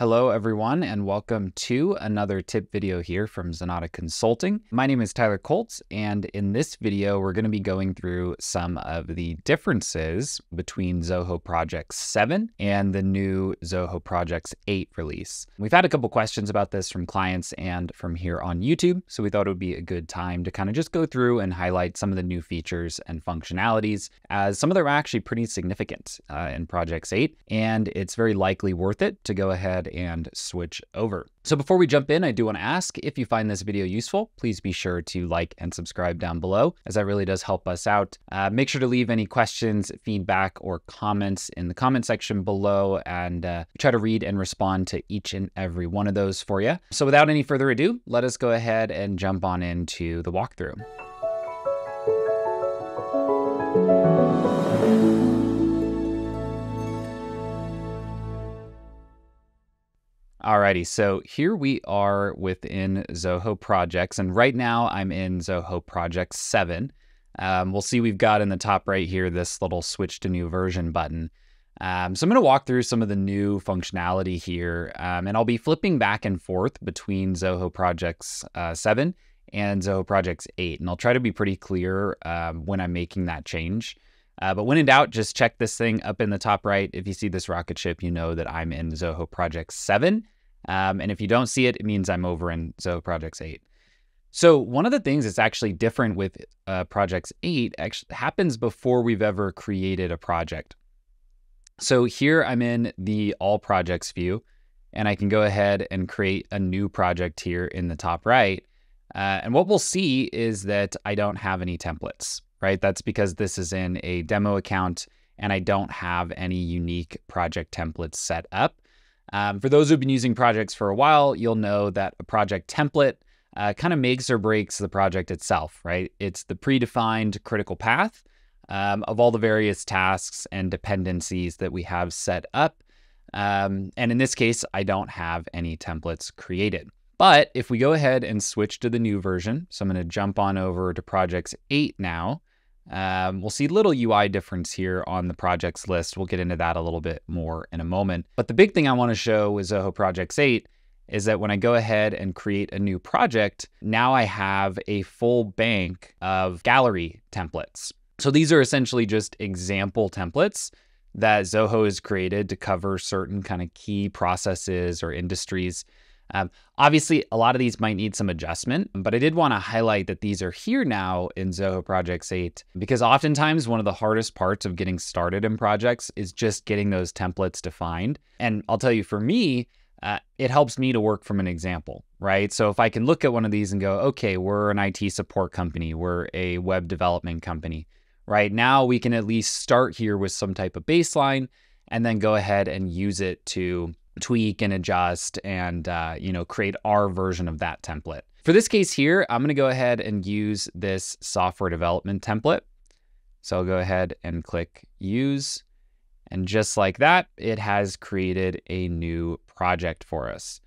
Hello everyone, and welcome to another tip video here from Zenatta Consulting. My name is Tyler Colts, and in this video, we're gonna be going through some of the differences between Zoho Projects 7 and the new Zoho Projects 8 release. We've had a couple questions about this from clients and from here on YouTube, so we thought it would be a good time to kind of just go through and highlight some of the new features and functionalities, as some of them are actually pretty significant in Projects 8, and it's very likely worth it to go ahead and switch over. So before we jump in, I do want to ask if you find this video useful, please be sure to like and subscribe down below, as that really does help us out. Make sure to leave any questions, feedback, or comments in the comment section below, and try to read and respond to each and every one of those for you. So without any further ado, let us go ahead and jump on into the walkthrough. Alrighty, so here we are within Zoho Projects, and right now I'm in Zoho Projects 7. We'll see we've got in the top right here this little switch to new version button. So I'm going to walk through some of the new functionality here, and I'll be flipping back and forth between Zoho Projects 7 and Zoho Projects 8, and I'll try to be pretty clear when I'm making that change. But when in doubt, just check this thing up in the top right. If you see this rocket ship, you know that I'm in Zoho Projects 7. And if you don't see it, it means I'm over in Zoho Projects 8. So one of the things that's actually different with Projects 8 actually happens before we've ever created a project. So here I'm in the All Projects view, and I can go ahead and create a new project here in the top right. And what we'll see is that I don't have any templates. Right? That's because this is in a demo account and I don't have any unique project templates set up. For those who've been using projects for a while, you'll know that a project template kind of makes or breaks the project itself, right? It's the predefined critical path of all the various tasks and dependencies that we have set up. And in this case, I don't have any templates created. But if we go ahead and switch to the new version, so I'm going to jump on over to Projects 8 now. We'll see little UI difference here on the projects list. We'll get into that a little bit more in a moment. But the big thing I want to show with Zoho Projects 8 is that when I go ahead and create a new project, now I have a full bank of gallery templates. So these are essentially just example templates that Zoho has created to cover certain kind of key processes or industries. Obviously, a lot of these might need some adjustment, but I did want to highlight that these are here now in Zoho Projects 8, because oftentimes one of the hardest parts of getting started in projects is just getting those templates defined. And I'll tell you, for me, it helps me to work from an example, right? So if I can look at one of these and go, okay, we're an IT support company, we're a web development company, right? Now we can at least start here with some type of baseline and then go ahead and use it to tweak and adjust and create our version of that template. For this case here, I'm going to go ahead and use this software development template. So I'll go ahead and click use. And just like that, it has created a new project for us.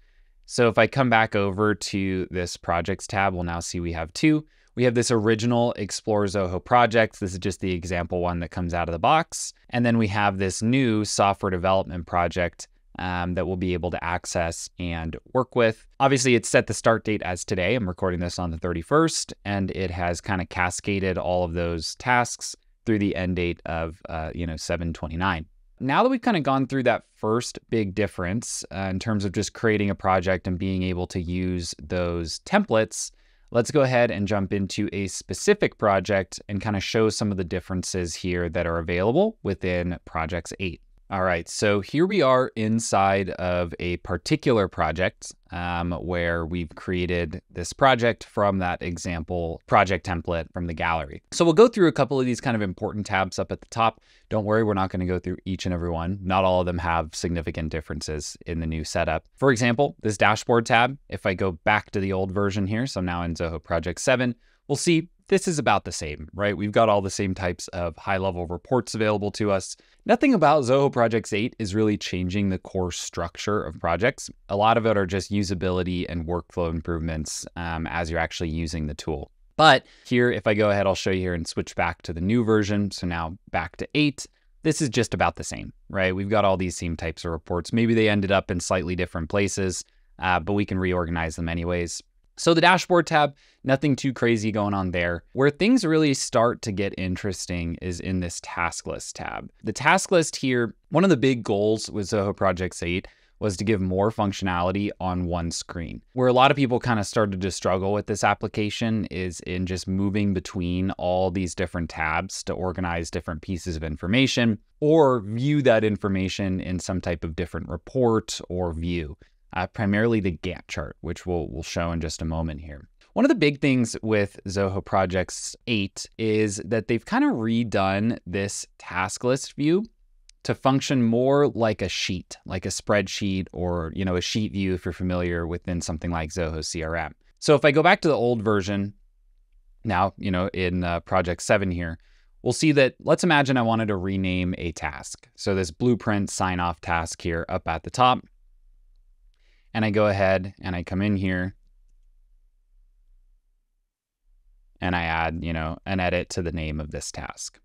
So if I come back over to this projects tab, we'll now see we have two. We have this original Explore Zoho project. This is just the example one that comes out of the box. And then we have this new software development project that we'll be able to access and work with. Obviously, it's set the start date as today. I'm recording this on the 31st, and it has kind of cascaded all of those tasks through the end date of 7/29. Now that we've kind of gone through that first big difference in terms of just creating a project and being able to use those templates, let's go ahead and jump into a specific project and kind of show some of the differences here that are available within Projects 8. All right, so here we are inside of a particular project where we've created this project from that example project template from the gallery. So we'll go through a couple of these kind of important tabs up at the top. Don't worry, we're not going to go through each and every one. Not all of them have significant differences in the new setup. For example, this dashboard tab, if I go back to the old version here, so I'm now in Zoho Project 7, we'll see this is about the same, right? We've got all the same types of high-level reports available to us. Nothing about Zoho Projects 8 is really changing the core structure of projects. A lot of it are just usability and workflow improvements as you're actually using the tool. But here, if I go ahead, I'll show you here and switch back to the new version. So now back to 8. This is just about the same, right? We've got all these same types of reports. Maybe they ended up in slightly different places, but we can reorganize them anyways. So the dashboard tab, nothing too crazy going on there. Where things really start to get interesting is in this task list tab. The task list here, one of the big goals with Zoho Projects 8 was to give more functionality on one screen. Where a lot of people kind of started to struggle with this application is in just moving between all these different tabs to organize different pieces of information or view that information in some type of different report or view, primarily the Gantt chart, which we'll show in just a moment here. One of the big things with Zoho Projects 8 is that they've kind of redone this task list view to function more like a sheet, like a spreadsheet or, you know, a sheet view if you're familiar within something like Zoho CRM. So if I go back to the old version, now, you know, in Project 7 here, we'll see that, let's imagine I wanted to rename a task. So this blueprint sign off task here up at the top, and I go ahead and I come in here and I add, you know, an edit to the name of this task.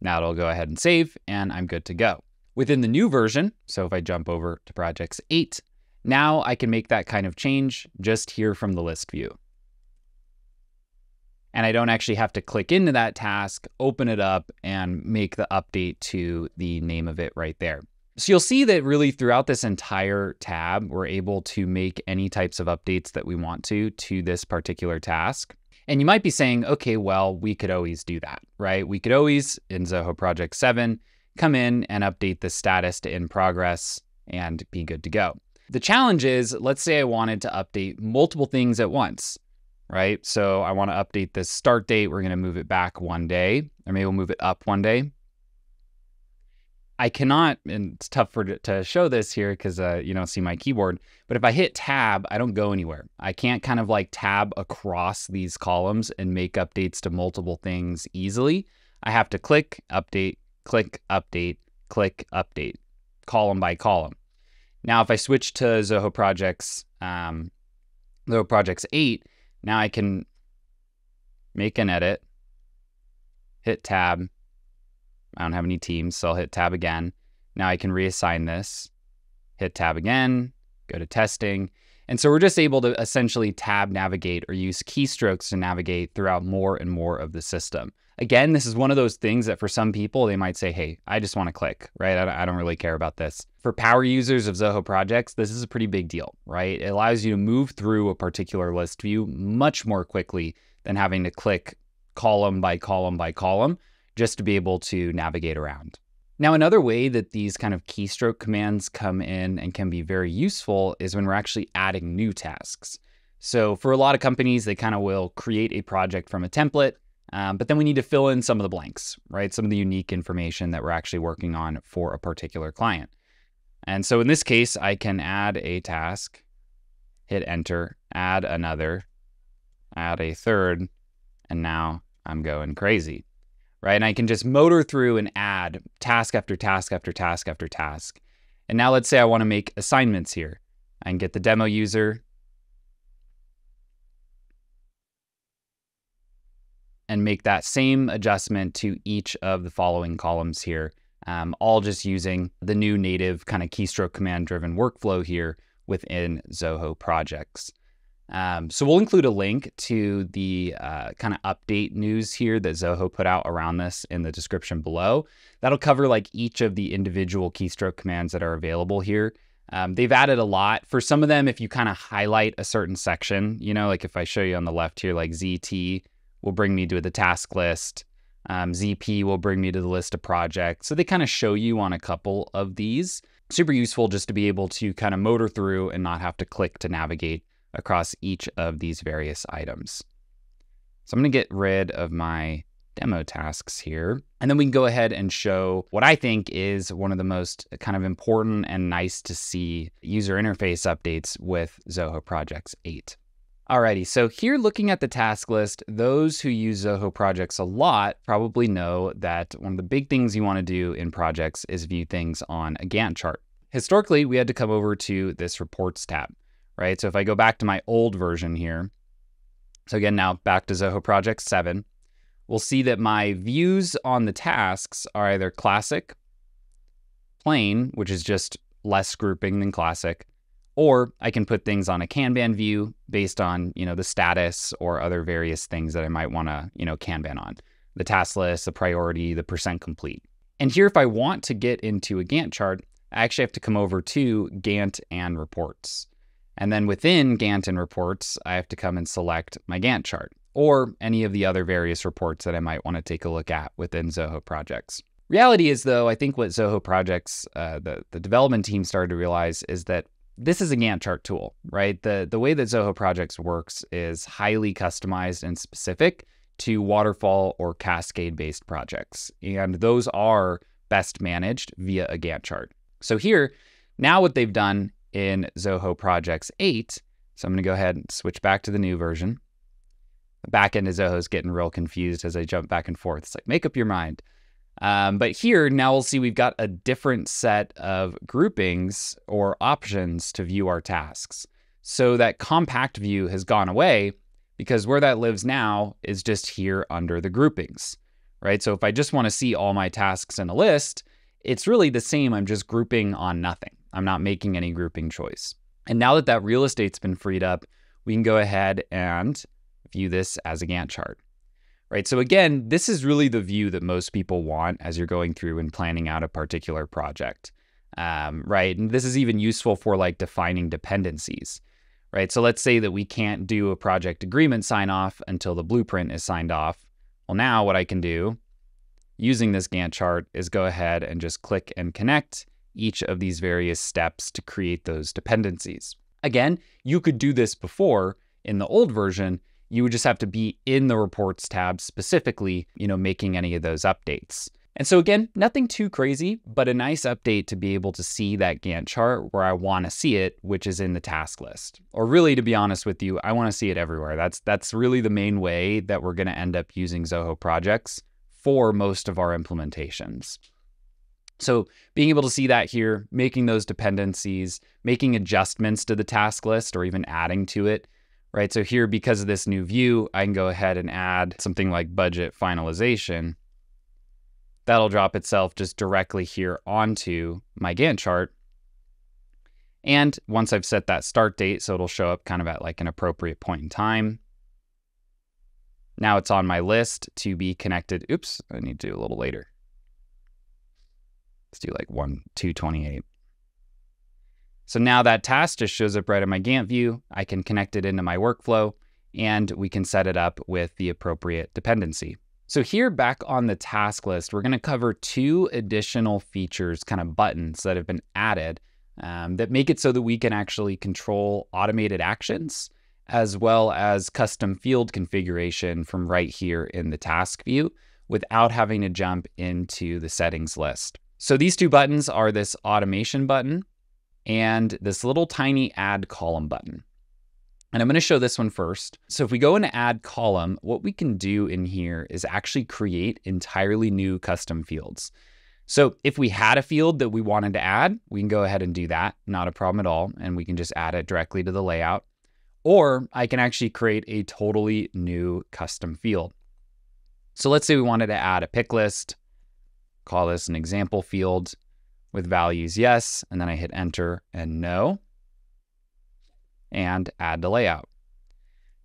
Now it'll go ahead and save and I'm good to go. Within the new version, so if I jump over to Projects 8, now I can make that kind of change just here from the list view. And I don't actually have to click into that task, open it up and make the update to the name of it right there. So you'll see that really throughout this entire tab, we're able to make any types of updates that we want to this particular task. And you might be saying, okay, well, we could always do that, right? We could always, in Zoho Project 7, come in and update the status to in progress and be good to go. The challenge is, let's say I wanted to update multiple things at once, right? So I want to update this start date. We're going to move it back one day, or maybe we'll move it up one day. I cannot, and it's tough to show this here because you don't see my keyboard, but if I hit tab, I don't go anywhere. I can't kind of like tab across these columns and make updates to multiple things easily. I have to click, update, column by column. Now, if I switch to Zoho Projects 8, now I can make an edit, hit tab, I don't have any teams, so I'll hit tab again. Now I can reassign this, hit tab again, go to testing. And so we're just able to essentially tab navigate or use keystrokes to navigate throughout more and more of the system. Again, this is one of those things that for some people, they might say, hey, I just want to click, right? I don't really care about this. For power users of Zoho Projects, this is a pretty big deal, right? It allows you to move through a particular list view much more quickly than having to click column by column by column, just to be able to navigate around. Now, another way that these kind of keystroke commands come in and can be very useful is when we're actually adding new tasks. So for a lot of companies, they kind of will create a project from a template, but then we need to fill in some of the blanks, right? Some of the unique information that we're actually working on for a particular client. And so in this case, I can add a task, hit enter, add another, add a third, and now I'm going crazy. Right? And I can just motor through and add task after task after task after task. And now let's say I want to make assignments here. I can get the demo user and make that same adjustment to each of the following columns here, all just using the new native kind of keystroke command driven workflow here within Zoho Projects. So we'll include a link to the kind of update news here that Zoho put out around this in the description below. That'll cover like each of the individual keystroke commands that are available here. They've added a lot. For some of them, if you kind of highlight a certain section, you know, like if I show you on the left here, like ZT will bring me to the task list. ZP will bring me to the list of projects. So they kind of show you on a couple of these. Super useful just to be able to kind of motor through and not have to click to navigate across each of these various items. So I'm gonna get rid of my demo tasks here, and then we can go ahead and show what I think is one of the most kind of important and nice to see user interface updates with Zoho Projects 8. Alrighty, so here looking at the task list, those who use Zoho Projects a lot probably know that one of the big things you wanna do in projects is view things on a Gantt chart. Historically, we had to come over to this reports tab. Right, so if I go back to my old version here, so again, now back to Zoho Project 7, we'll see that my views on the tasks are either classic plain, which is just less grouping than classic, or I can put things on a Kanban view based on, the status or other various things that I might want to, Kanban on. The task list, the priority, the % complete. And here, if I want to get into a Gantt chart, I actually have to come over to Gantt and Reports. And then within Gantt and Reports, I have to come and select my Gantt chart or any of the other various reports that I might want to take a look at within Zoho Projects. Reality is, though, I think what Zoho Projects, the development team started to realize is that this is a Gantt chart tool, right? The way that Zoho Projects works is highly customized and specific to waterfall or cascade-based projects. And those are best managed via a Gantt chart. So here, now what they've done in Zoho Projects 8, so I'm going to go ahead and switch back to the new version. The back end of Zoho is getting real confused as I jump back and forth. It's like, make up your mind. But here, now we'll see we've got a different set of groupings or options to view our tasks. So that compact view has gone away, because where that lives now is just here under the groupings, right? So if I just want to see all my tasks in a list, it's really the same. I'm just grouping on nothing. I'm not making any grouping choice. And now that real estate's been freed up, we can go ahead and view this as a Gantt chart, right? So again, this is really the view that most people want as you're going through and planning out a particular project, right? And this is even useful for like defining dependencies. Right, so let's say that we can't do a project agreement sign off until the blueprint is signed off. Well, now what I can do using this Gantt chart is go ahead and just click and connect each of these various steps to create those dependencies. Again, you could do this before in the old version. You would just have to be in the reports tab specifically, making any of those updates. And so again, nothing too crazy, but a nice update to be able to see that Gantt chart where I want to see it, which is in the task list. Or really, to be honest with you, I want to see it everywhere. That's really the main way that we're going to end up using Zoho Projects for most of our implementations. So being able to see that here, making those dependencies, making adjustments to the task list or even adding to it, right? So here, because of this new view, I can go ahead and add something like budget finalization. That'll drop itself just directly here onto my Gantt chart. And once I've set that start date, so it'll show up kind of at like an appropriate point in time. Now it's on my list to be connected. Oops, I need to do a little later. Let's do like 228. So now that task just shows up right in my Gantt view. I can connect it into my workflow and we can set it up with the appropriate dependency. So here back on the task list, we're going to cover two additional features, kind of buttons that have been added that make it so that we can actually control automated actions as well as custom field configuration from right here in the task view without having to jump into the settings list. So these two buttons are this automation button and this little tiny add column button. And I'm going to show this one first. So if we go into add column, what we can do in here is actually create entirely new custom fields. So if we had a field that we wanted to add, we can go ahead and do that. Not a problem at all. And we can just add it directly to the layout. Or I can actually create a totally new custom field. So let's say we wanted to add a pick list. Call this an example field with values yes. And then I hit enter and no. And add to layout.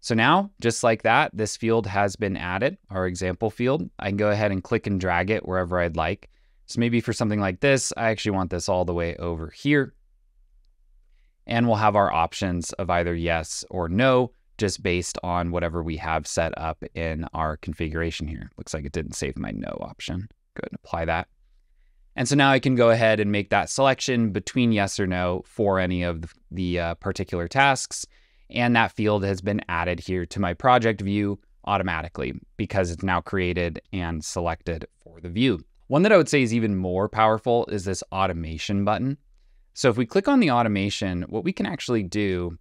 So now, just like that, this field has been added, our example field. I can go ahead and click and drag it wherever I'd like. So maybe for something like this, I actually want this all the way over here. And we'll have our options of either yes or no, just based on whatever we have set up in our configuration here. Looks like it didn't save my no option. Go ahead and apply that. And so now I can go ahead and make that selection between yes or no for any of the particular tasks. And that field has been added here to my project view automatically because it's now created and selected for the view. One that I would say is even more powerful is this automation button. So if we click on the automation, what we can actually do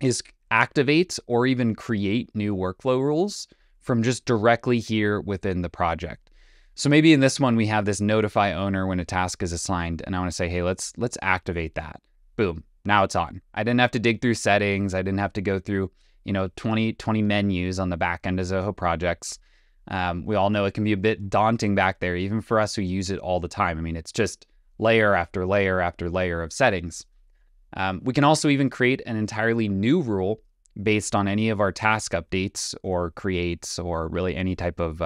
is activate or even create new workflow rules from just directly here within the project. So maybe in this one, we have this notify owner when a task is assigned. And I want to say, hey, let's activate that. Boom. Now it's on. I didn't have to dig through settings. I didn't have to go through 20 menus on the back end of Zoho Projects. We all know it can be a bit daunting back there, even for us who use it all the time. I mean, it's just layer after layer after layer of settings. We can also even create an entirely new rule based on any of our task updates or creates or really any type of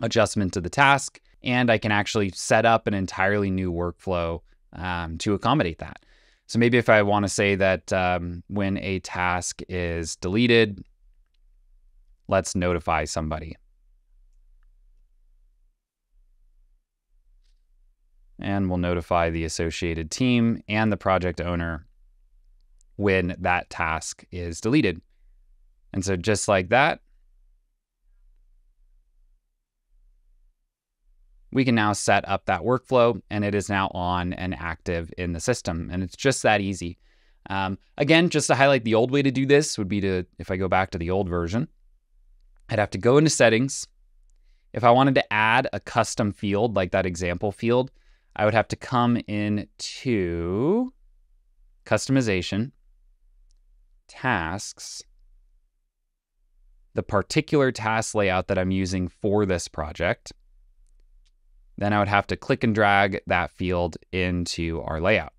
adjustment to the task. And I can actually set up an entirely new workflow to accommodate that. So maybe if I want to say that when a task is deleted, let's notify somebody. And we'll notify the associated team and the project owner when that task is deleted. And so just like that, we can now set up that workflow, and it is now on and active in the system. And it's just that easy. Again, just to highlight, the old way to do this would be to, if I go back to the old version, I'd have to go into settings. If I wanted to add a custom field, like that example field, I would have to come in to customization, tasks, the particular task layout that I'm using for this project. Then I would have to click and drag that field into our layout.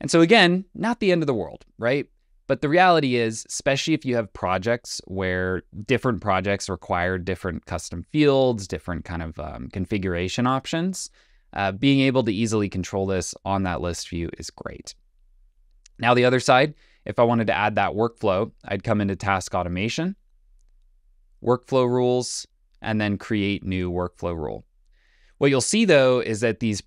And so again, not the end of the world, right? But the reality is, especially if you have projects where different projects require different custom fields, different kind of configuration options, being able to easily control this on that list view is great. Now the other side, if I wanted to add that workflow, I'd come into task automation, workflow rules, and then create new workflow rule. What you'll see, though, is that these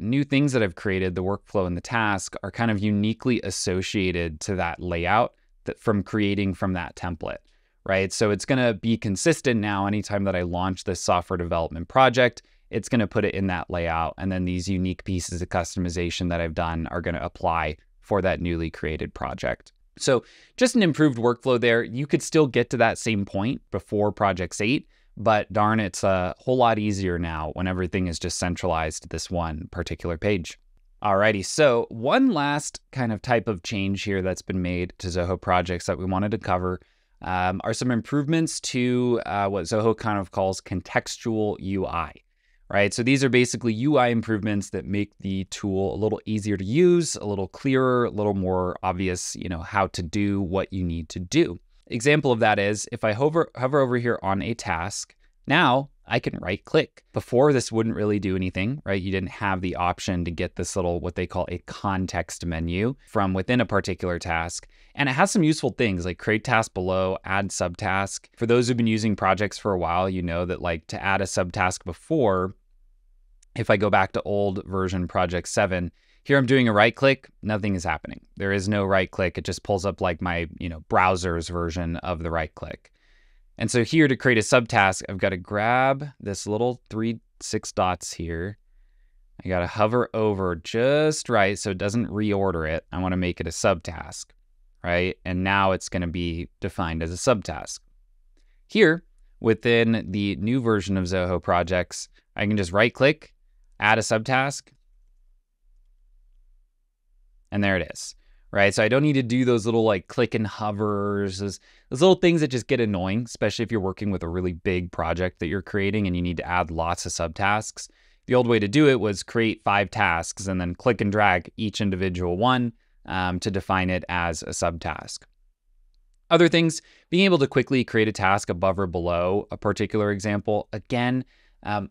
new things that I've created, the workflow and the task, are kind of uniquely associated to that layout that from creating from that template, right? So it's going to be consistent now. Anytime that I launch this software development project, it's going to put it in that layout. And then these unique pieces of customization that I've done are going to apply for that newly created project. So just an improved workflow there. You could still get to that same point before Projects 8. But darn, it's a whole lot easier now when everything is just centralized to this one particular page. Alrighty, so one last kind of type of change here that's been made to Zoho Projects that we wanted to cover are some improvements to what Zoho kind of calls contextual UI, right? So these are basically UI improvements that make the tool a little easier to use, a little clearer, a little more obvious, you know, how to do what you need to do. Example of that is if I hover over here on a task, now I can right click. Before, this wouldn't really do anything, right? You didn't have the option to get this little, what they call a context menu from within a particular task. And it has some useful things like create task below, add subtask. For those who've been using projects for a while, you know that like to add a subtask before, if I go back to old version Project 7, here I'm doing a right click, nothing is happening. There is no right click. It just pulls up like my, you know, browser's version of the right click. And so here to create a subtask, I've got to grab this little 3-6 dots here. I got to hover over just right so it doesn't reorder it. I want to make it a subtask, right? And now it's going to be defined as a subtask. Here within the new version of Zoho Projects, I can just right click, add a subtask, and there it is, right? So I don't need to do those little like click and hovers, those little things that just get annoying, especially if you're working with a really big project that you're creating and you need to add lots of subtasks. The old way to do it was create 5 tasks and then click and drag each individual one to define it as a subtask. Other things, being able to quickly create a task above or below a particular example. Again,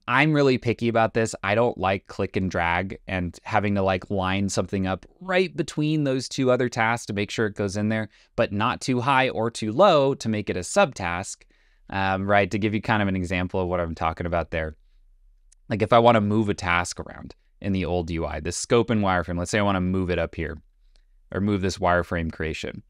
I'm really picky about this. I don't like click and drag and having to like line something up right between those two other tasks to make sure it goes in there, but not too high or too low to make it a subtask, right? To give you kind of an example of what I'm talking about there. Like if I want to move a task around in the old UI, the scope and wireframe, let's say I want to move it up here or move this wireframe creation.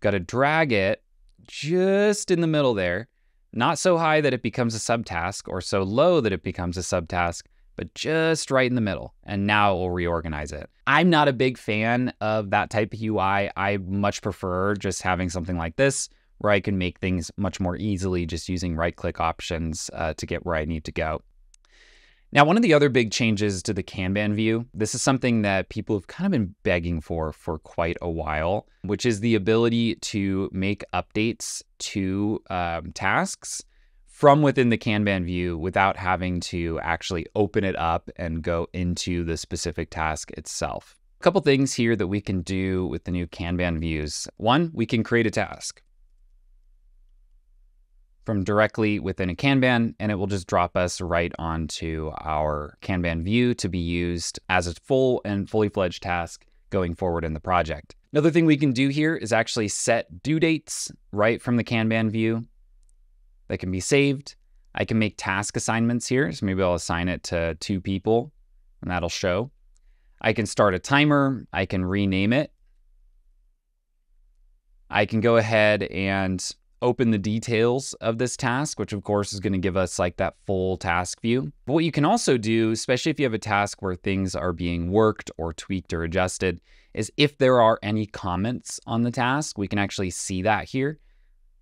Got to drag it just in the middle there. Not so high that it becomes a subtask or so low that it becomes a subtask, but just right in the middle. And now it will reorganize it. I'm not a big fan of that type of UI. I much prefer just having something like this where I can make things much more easily just using right-click options to get where I need to go. Now, one of the other big changes to the Kanban view, this is something that people have kind of been begging for quite a while, which is the ability to make updates to tasks from within the Kanban view without having to actually open it up and go into the specific task itself. A couple things here that we can do with the new Kanban views. One, we can create a task from directly within a Kanban, and it will just drop us right onto our Kanban view to be used as a full and fully fledged task going forward in the project. Another thing we can do here is actually set due dates right from the Kanban view that can be saved. I can make task assignments here, so maybe I'll assign it to 2 people, and that'll show. I can start a timer, I can rename it. I can go ahead and open the details of this task, which of course is going to give us like that full task view. But what you can also do, especially if you have a task where things are being worked or tweaked or adjusted, is if there are any comments on the task, we can actually see that here.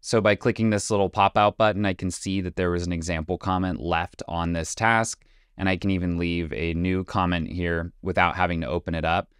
So by clicking this little pop-out button, I can see that there was an example comment left on this task, and I can even leave a new comment here without having to open it up.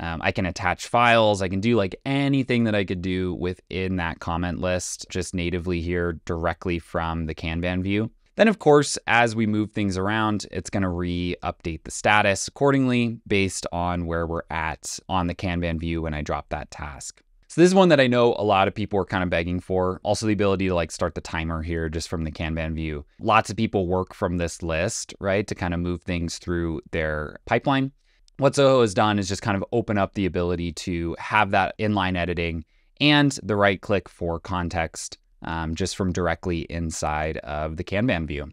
I can attach files, I can do like anything that I could do within that comment list, just natively here directly from the Kanban view. Then of course, as we move things around, it's gonna re-update the status accordingly based on where we're at on the Kanban view when I drop that task. So this is one that I know a lot of people are kind of begging for. Also the ability to like start the timer here just from the Kanban view. Lots of people work from this list, right? To kind of move things through their pipeline. What Zoho has done is just kind of open up the ability to have that inline editing and the right click for context just from directly inside of the Kanban view.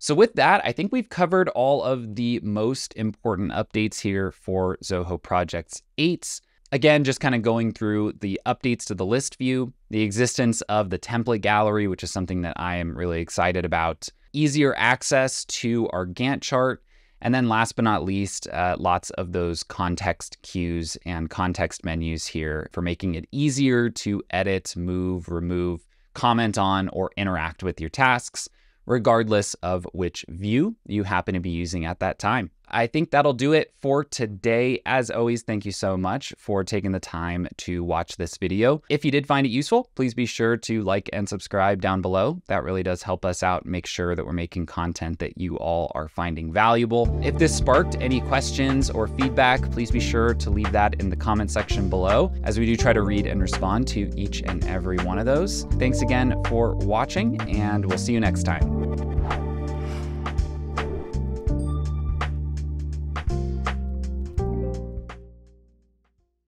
So with that, I think we've covered all of the most important updates here for Zoho Projects 8. Again, just kind of going through the updates to the list view, the existence of the template gallery, which is something that I am really excited about, easier access to our Gantt chart, and then last but not least, lots of those context cues and context menus here for making it easier to edit, move, remove, comment on, or interact with your tasks, regardless of which view you happen to be using at that time. I think that'll do it for today. As always, thank you so much for taking the time to watch this video. If you did find it useful, please be sure to like and subscribe down below. That really does help us out, make sure that we're making content that you all are finding valuable. If this sparked any questions or feedback, please be sure to leave that in the comment section below, as we do try to read and respond to each and every one of those. Thanks again for watching, and we'll see you next time.